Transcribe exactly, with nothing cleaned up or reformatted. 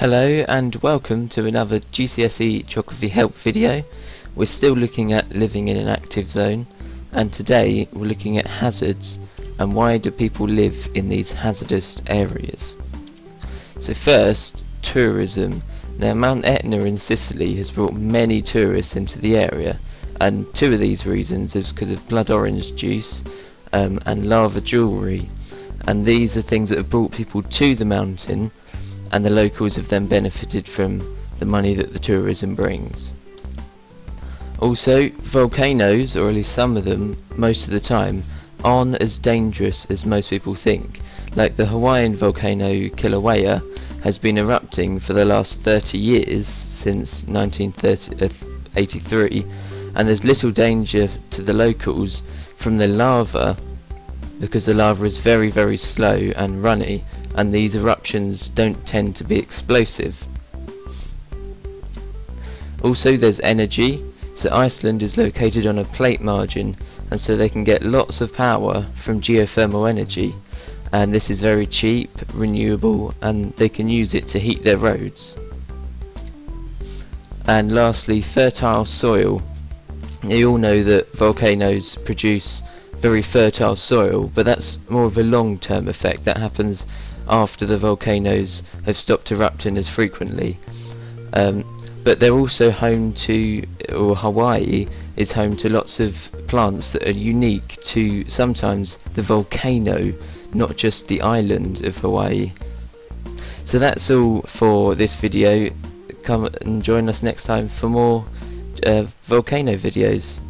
Hello and welcome to another G C S E Geography Help video. We're still looking at living in an active zone, and today we're looking at hazards and why do people live in these hazardous areas. So first, tourism. Now Mount Etna in Sicily has brought many tourists into the area, and two of these reasons is because of blood orange juice um, and lava jewellery, and these are things that have brought people to the mountain, and the locals have then benefited from the money that the tourism brings. Also, volcanoes, or at least some of them, most of the time, aren't as dangerous as most people think. Like the Hawaiian volcano Kilauea has been erupting for the last thirty years, since nineteen eighty-three, and there's little danger to the locals from the lava, because the lava is very very slow and runny, and these eruptions don't tend to be explosive. Also, there's energy. So Iceland is located on a plate margin, and so they can get lots of power from geothermal energy, and this is very cheap, renewable, and they can use it to heat their roads. And lastly, fertile soil. You all know that volcanoes produce very fertile soil, but that's more of a long-term effect that happens after the volcanoes have stopped erupting as frequently. Um, but they're also home to, or Hawaii is home to, lots of plants that are unique to sometimes the volcano, not just the island of Hawaii. So that's all for this video. Come and join us next time for more uh, volcano videos.